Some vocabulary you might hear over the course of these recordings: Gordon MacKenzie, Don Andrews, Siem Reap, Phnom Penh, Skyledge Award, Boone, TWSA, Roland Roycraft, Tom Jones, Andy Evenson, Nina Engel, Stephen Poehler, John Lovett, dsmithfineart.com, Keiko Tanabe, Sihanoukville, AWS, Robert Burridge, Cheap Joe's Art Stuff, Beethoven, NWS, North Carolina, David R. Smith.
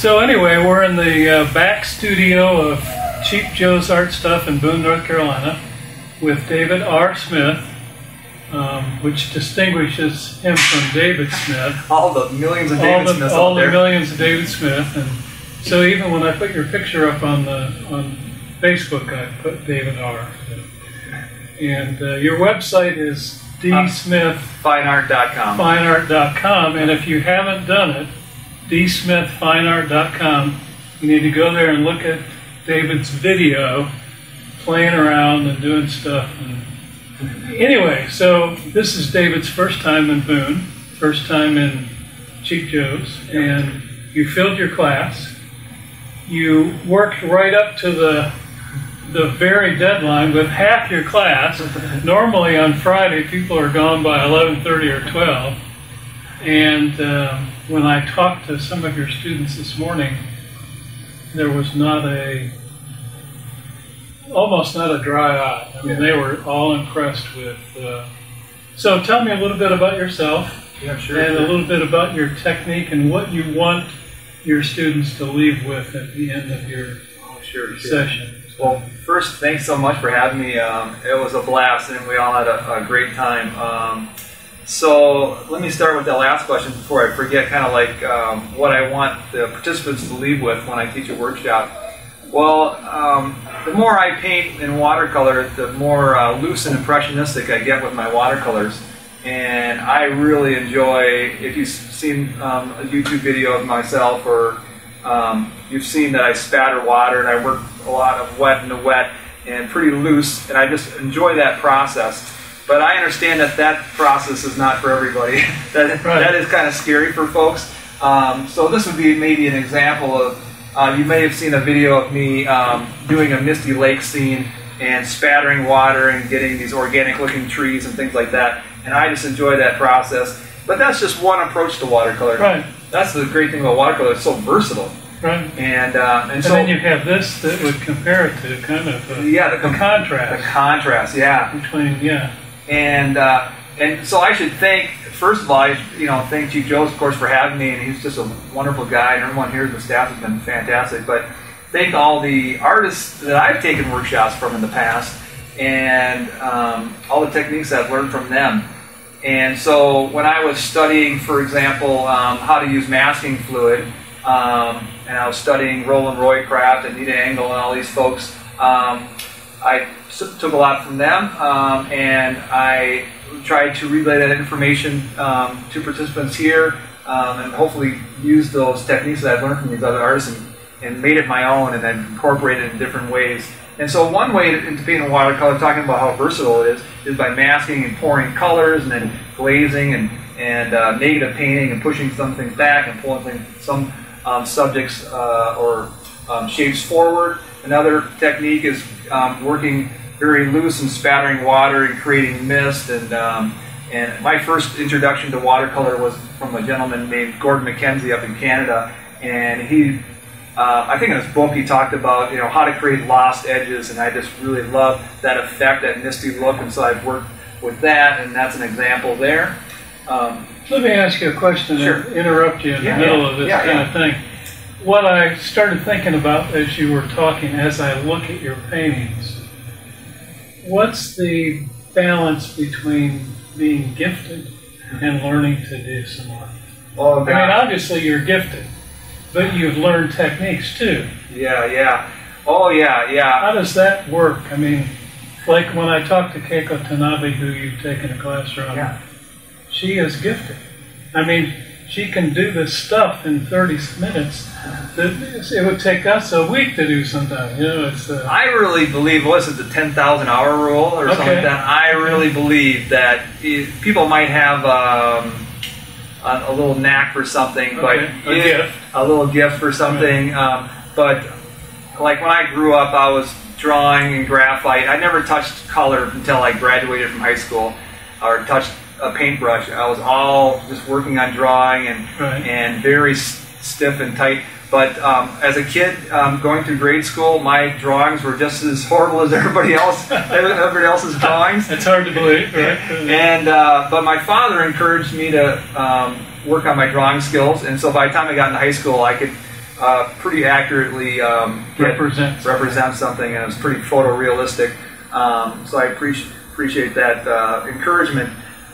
So anyway, we're in the back studio of Cheap Joe's Art Stuff in Boone, North Carolina, with David R. Smith, which distinguishes him from David Smith. All the millions of David Smiths out there. All the millions of David Smith. And so even when I put your picture up on Facebook, I put David R. And your website is dsmithfineart.com. Fineart.com, and if you haven't done it, dsmithfineart.com, you need to go there and look at David's video playing around and doing stuff. And anyway, so this is David's first time in Boone, first time in Cheap Joe's, and you filled your class. You worked right up to the very deadline with half your class. Normally on Friday people are gone by 11:30 or 12. And when I talked to some of your students this morning, there was almost not a dry eye. I mean, they were all impressed with. So tell me a little bit about yourself. Yeah, sure. And a little bit about your technique and what you want your students to leave with at the end of your session. Well, first, thanks so much for having me. It was a blast, and we all had a great time. So let me start with that last question before I forget, kind of like what I want the participants to leave with when I teach a workshop. Well, the more I paint in watercolor, the more loose and impressionistic I get with my watercolors. And I really enjoy, if you've seen a YouTube video of myself, or you've seen that I spatter water and I work a lot of wet into wet and pretty loose, and I just enjoy that process. But I understand that that process is not for everybody. That is kind of scary for folks. So this would be maybe an example of, you may have seen a video of me doing a Misty Lake scene and spattering water and getting these organic looking trees and things like that. And I just enjoy that process. But that's just one approach to watercolor. Right. That's the great thing about watercolor, it's so versatile. Right. And so then you have this that would compare it to kind of the contrast. The contrast, yeah. Between, yeah. And so I should thank, first of all, thank Chief Joe's, of course, for having me, and he's just a wonderful guy, and everyone here, the staff has been fantastic, but thank all the artists that I've taken workshops from in the past, and all the techniques I've learned from them. And so when I was studying, for example, how to use masking fluid, and I was studying Roland Roycraft and Nina Engel and all these folks, I took a lot from them, and I tried to relay that information to participants here, and hopefully use those techniques that I've learned from these other artists and made it my own, and then incorporated it in different ways. And so one way to paint in watercolor, talking about how versatile it is by masking and pouring colors, and then glazing and negative painting, and pushing some things back and pulling some subjects or shapes forward. Another technique is working very loose and spattering water and creating mist. And my first introduction to watercolor was from a gentleman named Gordon MacKenzie up in Canada, and he. I think in his book he talked about how to create lost edges, and I just really love that effect, that misty look, and so I've worked with that, and that's an example there. Let me ask you a question. Sure. And interrupt you in the middle of this kind of thing. What I started thinking about as you were talking, as I look at your paintings, what's the balance between being gifted and learning to do some art? Oh, God. I mean, obviously you're gifted. But you've learned techniques too. Yeah, yeah. Oh, yeah, yeah. How does that work? I mean, like when I talked to Keiko Tanabe, who you've taken a class from, she is gifted. I mean, she can do this stuff in 30 minutes. It would take us a week to do sometimes. You know, it's. I really believe, what is it, the 10,000-hour rule or something like that? I really believe that people might have. A little knack for something, but a little gift for something. But like when I grew up, I was drawing and graphite. I never touched color until I graduated from high school, or touched a paintbrush. I was all just working on drawing and very stiff and tight. But as a kid, going through grade school, my drawings were just as horrible as everybody else's drawings. It's hard to believe, right? And but my father encouraged me to work on my drawing skills, and so by the time I got into high school, I could pretty accurately represent something, and it's pretty photorealistic. So I appreciate that encouragement.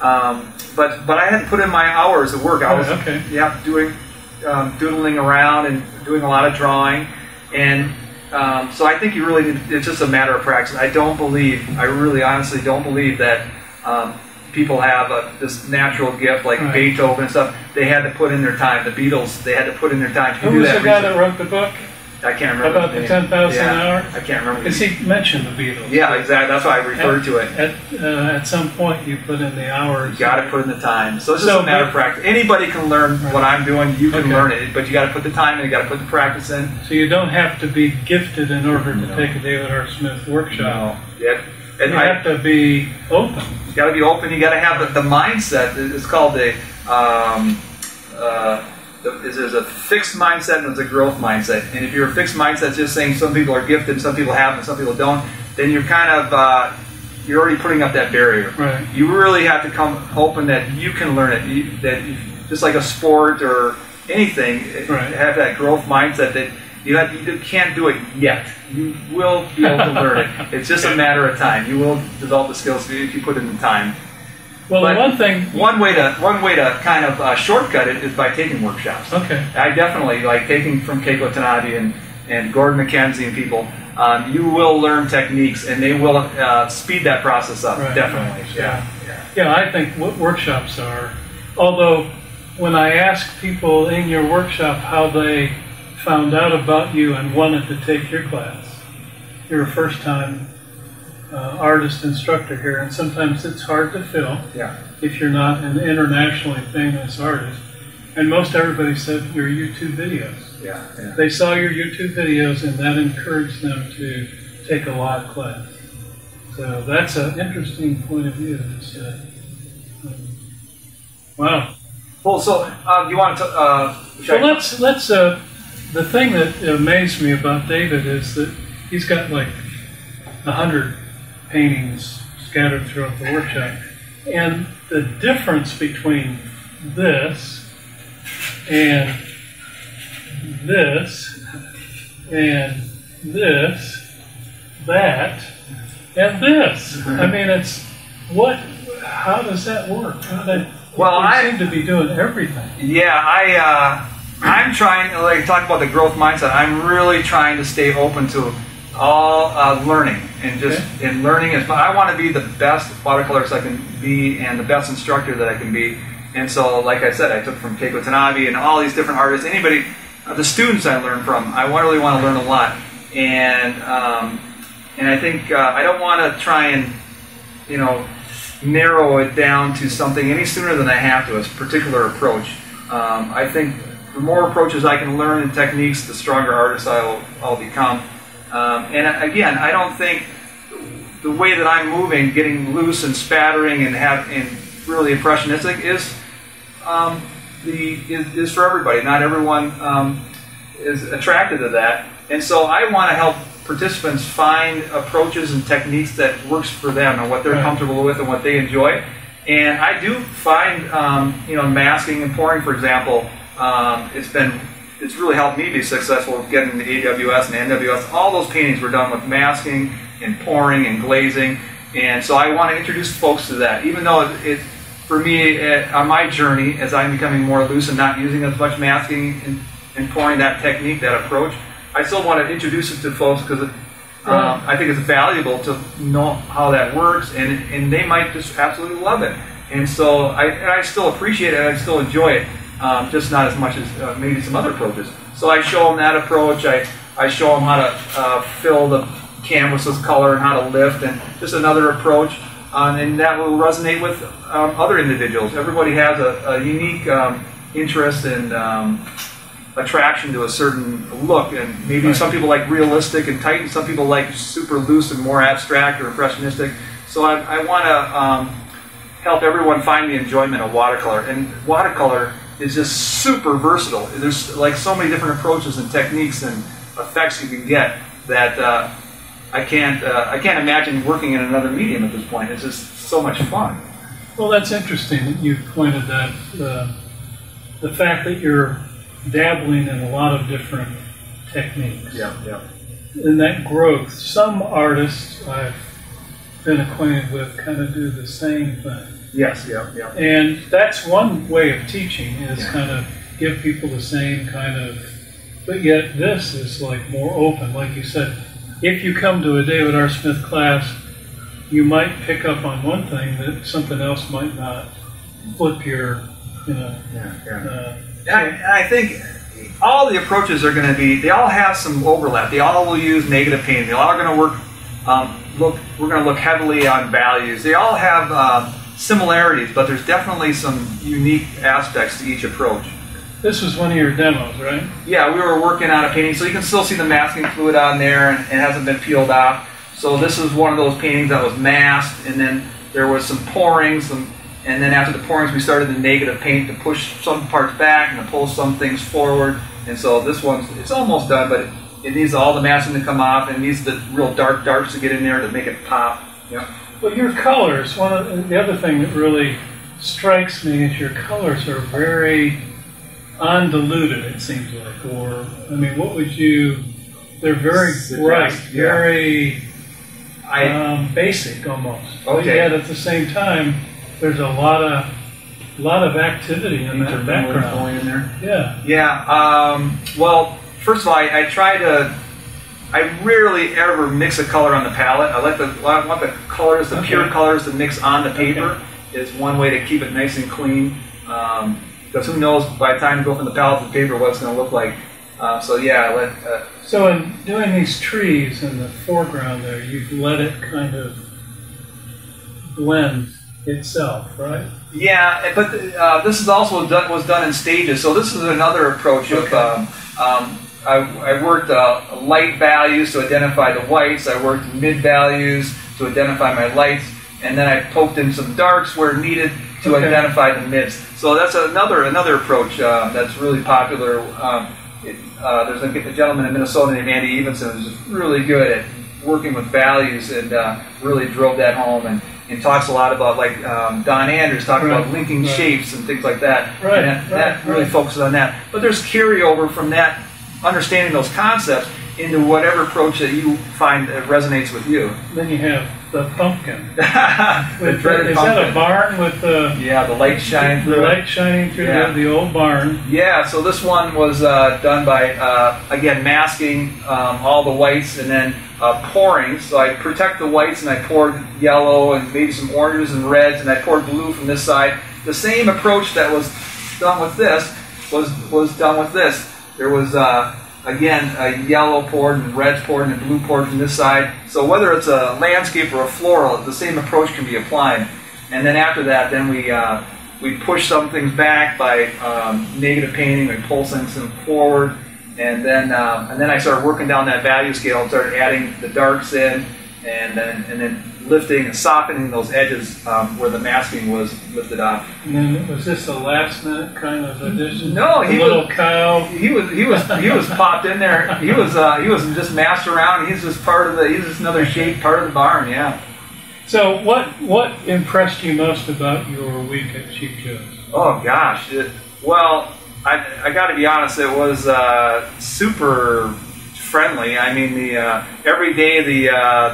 But I had to put in my hours of work. I was doing doodling around and doing a lot of drawing, and so I think you really need, it's just a matter of practice. I don't believe, I really honestly don't believe that people have this natural gift like Beethoven and stuff. They had to put in their time. The Beatles, they had to put in their time to do that. Who was the guy that wrote the book? I can't remember about the 10,000 hour. I can't remember. Because he mentioned the Beatles. Yeah, exactly. That's why I referred to it. At some point, you put in the hours. You got to put in the time. So it's just a matter of practice. Anybody can learn what I'm doing. You can learn it, but you got to put the time in. You got to put the practice in. So you don't have to be gifted in order to take a David R. Smith workshop. No. Yep. And you have to be open. You got to be open. You got to have the mindset. It's called a. There's a fixed mindset and there's a growth mindset. And if you're a fixed mindset, just saying some people are gifted, some people have, and some people don't, then you're kind of you're already putting up that barrier. Right. You really have to come open that you can learn it. Just like a sport or anything, have that growth mindset that you can't do it yet. You will be able to learn it. It's just a matter of time. You will develop the skills if you put in the time. Well, one way to kind of shortcut it is by taking workshops. Okay. I definitely like taking from Keiko Tanabe and Gordon MacKenzie and people. You will learn techniques, and they will speed that process up. Right, definitely. Right. Yeah. I think what workshops are. Although, when I ask people in your workshop how they found out about you and wanted to take your class, you're a first-time artist instructor here, and sometimes it's hard to fill if you're not an internationally famous artist. And most everybody said your YouTube videos. Yeah. They saw your YouTube videos, and that encouraged them to take a live class. So that's an interesting point of view. Wow. Well, so you want to? Let's. The thing that amazed me about David is that he's got like 100. Paintings scattered throughout the workshop, and the difference between this and this, that and this. I mean, it's how does that work? I seem to be doing everything. Yeah, I'm trying to talk about the growth mindset. I'm really trying to stay open to all learning and learning is. I want to be the best watercolorist I can be and the best instructor that I can be. And so, like I said, I took from Keiko Tanabe and all these different artists. Anybody, the students I learned from, I really want to learn a lot. And I think I don't want to try and narrow it down to something any sooner than I have to. It's a particular approach. I think the more approaches I can learn and techniques, the stronger artist I'll become. And again, I don't think the way that I'm moving, getting loose and spattering and really impressionistic is for everybody. Not everyone is attracted to that. And so I want to help participants find approaches and techniques that works for them and what they're comfortable with and what they enjoy. And I do find, masking and pouring, for example, it's really helped me be successful with getting into AWS and NWS. All those paintings were done with masking and pouring and glazing, and so I want to introduce folks to that. Even though on my journey, as I'm becoming more loose and not using as much masking and pouring, that technique, that approach, I still want to introduce it to folks because I think it's valuable to know how that works, and they might just absolutely love it. And so I still appreciate it, and I still enjoy it. Just not as much as maybe some other approaches. So I show them that approach. I show them how to fill the canvas with color and how to lift, and just another approach. And that will resonate with other individuals. Everybody has a unique interest and attraction to a certain look. And maybe some people like realistic and tight, and some people like super loose and more abstract or impressionistic. So I want to help everyone find the enjoyment of watercolor. And watercolor is just super versatile. There's so many different approaches and techniques and effects you can get that I can't imagine working in another medium at this point. It's just so much fun. Well, that's interesting that you pointed that the fact that you're dabbling in a lot of different techniques. Yeah, yeah. And that growth, some artists I've been acquainted with kind of do the same thing. Yes, yeah, yeah. And that's one way of teaching is kind of give people the same kind of, but yet this is like more open. Like you said, if you come to a David R. Smith class, you might pick up on one thing that something else might not flip your, you know. Yeah, yeah. I think all the approaches are going to be, they all have some overlap. They all will use negative painting. They all are going to work, we're going to look heavily on values. They all have similarities, but there's definitely some unique aspects to each approach. This was one of your demos, right? Yeah, we were working on a painting, so you can still see the masking fluid on there, and it hasn't been peeled off. So this is one of those paintings that was masked, and then there was some pourings, and then after the pourings we started the negative paint to push some parts back and to pull some things forward. And so this one's, it's almost done, but it needs all the masking to come off, and it needs the real dark darks to get in there to make it pop. Yeah. Well, your colors, one of the other thing that really strikes me is your colors are very undiluted, it seems like, or, I mean, what would you, they're very bright, very... basic almost. Okay. But yet at the same time, there's a lot of activity in that background. In there. Yeah. Yeah. Well, first of all, I try to. I rarely ever mix a color on the palette. I want the colors, the pure colors, to mix on the paper. Is one way to keep it nice and clean. Because who knows by the time you go from the palette to the paper what it's going to look like. So yeah, so in doing these trees in the foreground there, you've let it kind of blend itself, right? Yeah, but this is also was done in stages. So this is another approach. Okay. I worked light values to identify the whites. I worked mid values to identify my lights, and then I poked in some darks where needed to identify the mids. So that's another approach that's really popular. There's a gentleman in Minnesota named Andy Evenson who's really good at working with values and really drove that home and talks a lot about, like Don Andrews talked about linking shapes and things like that. Right. And that really focuses on that. But there's carryover from that, understanding those concepts, into whatever approach that you find that resonates with you. Then you have the pumpkin. Is that a barn with the... Yeah, the light shining through. The light shining through the old barn. Yeah, so this one was done by, again, masking all the whites and then pouring. So I protect the whites and I poured yellow and maybe some oranges and reds and I poured blue from this side. The same approach that was done with this was done with this. There was... Again, a yellow poured and reds poured and blue poured from this side. So whether it's a landscape or a floral, the same approach can be applied. And then after that, then we push some things back by negative painting. We pull things forward, and then I started working down that value scale and started adding the darks in, and then lifting and softening those edges where the masking was lifted off. And then was this a last minute kind of addition? No, he was popped in there. He was just masked around. He's just he's just another shape, part of the barn. Yeah. So what impressed you most about your week at Cheap Joe's? Oh gosh, I got to be honest, it was super friendly. I mean, every day the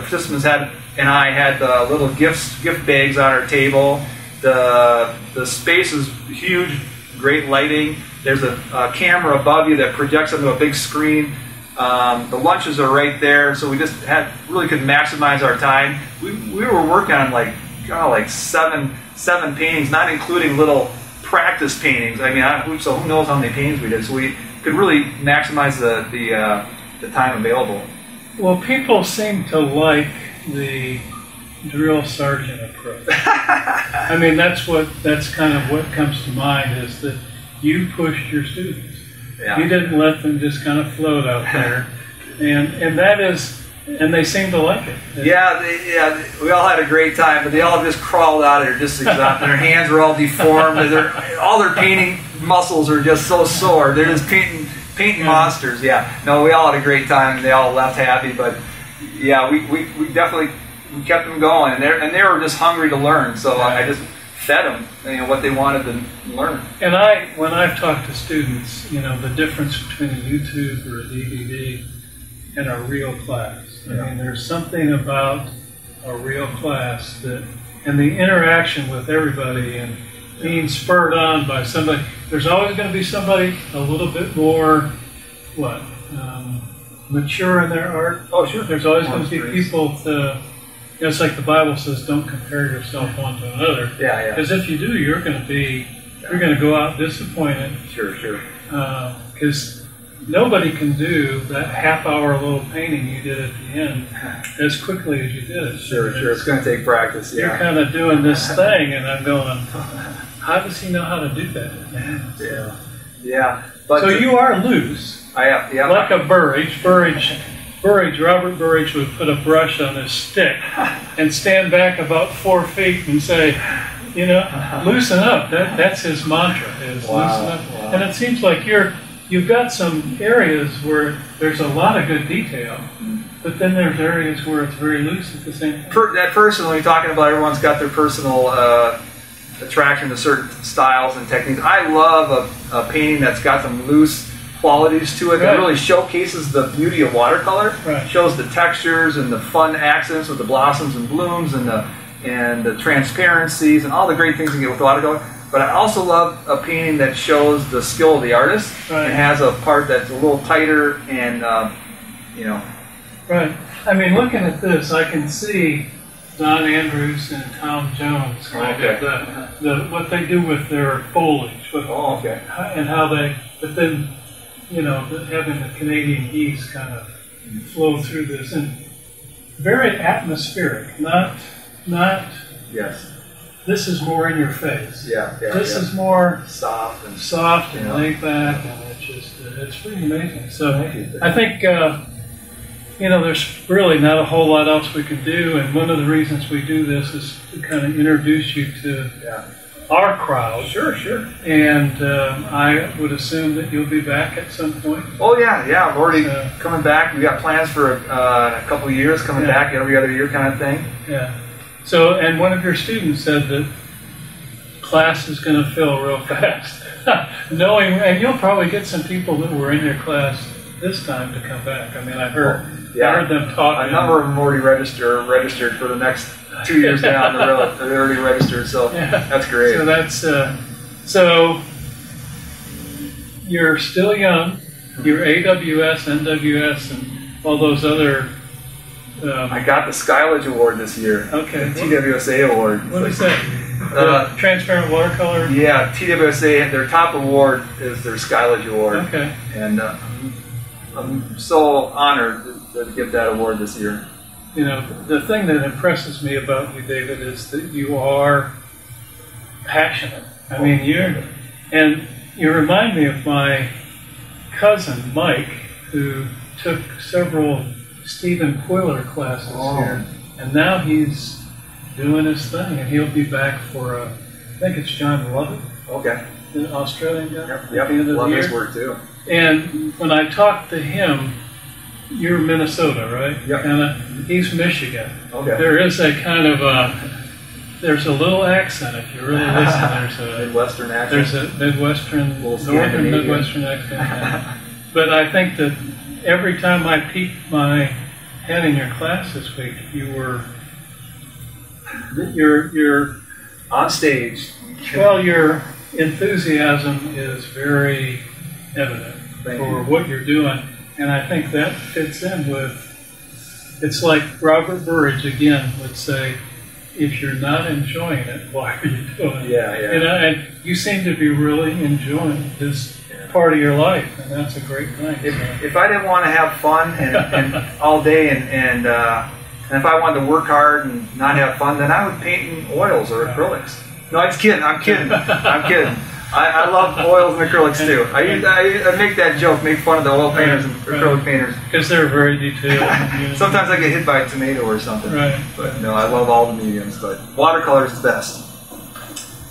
participants had the little gift bags on our table. The space is huge, great lighting. There's a camera above you that projects onto a big screen. The lunches are right there, so we just really could maximize our time. We were working on like seven paintings, not including little practice paintings. I mean, so who knows how many paintings we did? So we could really maximize the time available. Well, people seem to like the drill sergeant approach. I mean, that's kind of what comes to mind, is that you pushed your students. Yeah. You didn't let them just kind of float out there, and they seem to like it. We all had a great time, but they all just crawled out of there just exhausted. Their hands were all deformed. All their painting muscles are just so sore. They're just painting monsters. Yeah. No, we all had a great time. They all left happy, but. Yeah, we definitely kept them going, and they were just hungry to learn. So I just fed them, you know, what they wanted them to learn. And when I've talked to students, you know, the difference between a YouTube or a DVD and a real class. Yeah. I mean, there's something about a real class that, and the interaction with everybody and being spurred on by somebody. There's always going to be somebody a little bit more, what, mature in their art. Oh, sure. There's always going to be people to, you know, it's like the Bible says, don't compare yourself one to another. Yeah, yeah. Because if you do, you're going to be, you're going to go out disappointed. Sure, sure. Because nobody can do that half-hour little painting you did at the end as quickly as you did it. Sure, it's, sure. It's going to take practice. Yeah. You're kind of doing this thing, and I'm going, how does he know how to do that? Yeah, yeah. But so you are loose. I am. Yeah. Like a Burridge. Robert Burridge would put a brush on his stick and stand back about 4 feet and say, you know, loosen up. That's his mantra. Is loosen up. Wow. And it seems like you're. You've got some areas where there's a lot of good detail, but then there's areas where it's very loose at the same time. Personally, talking about everyone's got their personal attraction to certain styles and techniques. I love a painting that's got some loose qualities to it that really showcases the beauty of watercolor. Right. Shows the textures and the fun accents with the blossoms and blooms and the transparencies and all the great things you can get with watercolor. But I also love a painting that shows the skill of the artist and has a part that's a little tighter and, you know. Right. I mean, looking at this, I can see Don Andrews and Tom Jones, what they do with their foliage. And how they, but then, you know, having the Canadian geese kind of flow through this. And very atmospheric, not... Yes. This is more in your face. Yeah, yeah. This is more soft and laid back, and it's just it's pretty amazing. So I think you know, there's really not a whole lot else we can do, and one of the reasons we do this is to kind of introduce you to our crowd. Sure, sure. And I would assume that you'll be back at some point. Oh yeah, yeah. I'm already coming back. We got plans for a couple of years, coming back every other year, kind of thing. Yeah. So, and one of your students said that class is going to fill real fast. Knowing, and you'll probably get some people that were in your class this time to come back. I mean, I heard them talking. A number of them already registered for the next 2 years down the road. They're already registered, so that's great. So that's so you're still young. You're AWS, NWS, and all those other. I got the Skyledge Award this year. Okay. The TWSA Award. What is that? Transparent watercolor? Yeah, TWSA, their top award is their Skyledge Award. Okay. And I'm so honored to give that award this year. You know, the thing that impresses me about you, David, is that you are passionate. I mean, you remind me of my cousin, Mike, who took several Stephen Poehler classes here, and now he's doing his thing, and he'll be back for I think it's John Lovett, the Australian guy. Yep. At the end of the year. His work too. And when I talked to him, you're Minnesota, right? Yep. And he's Michigan. Okay. There is a kind of there's a little accent if you really listen. There's a Midwestern accent. There's a Midwestern, northern Midwestern accent. But I think that. Every time I peeked my head in your class this week, you're on stage. Well, your enthusiasm is very evident for what you're doing, and I think that fits in with. It's like Robert Burridge again would say, "If you're not enjoying it, why are you doing it?" Yeah, yeah. And you seem to be really enjoying this. Part of your life, and that's a great thing. If I didn't want to have fun and all day, and if I wanted to work hard and not have fun, then I would paint in oils or acrylics. No, I'm kidding. I'm kidding. I'm kidding. I love oils and acrylics too. I make that joke, make fun of the oil painters and acrylic painters because they're very detailed. Sometimes I get hit by a tomato or something. Right. But no, I love all the mediums. But watercolor is the best.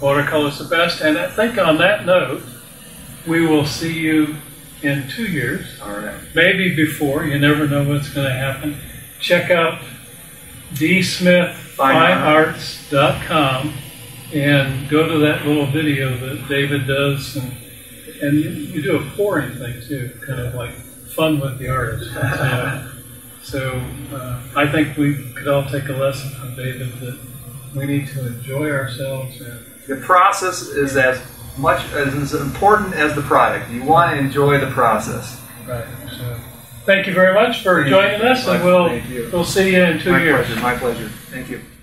Watercolor is the best, and I think on that note. We will see you in 2 years, maybe before. You never know what's going to happen. Check out dsmithfinearts.com and go to that little video that David does, and you do a pouring thing too, kind of like fun with the artist. So I think we could all take a lesson from David that we need to enjoy ourselves. And the process is as much as important as the product. You want to enjoy the process. Right. So, thank you very much for joining us, and we'll see you in 2 years. My pleasure. Thank you.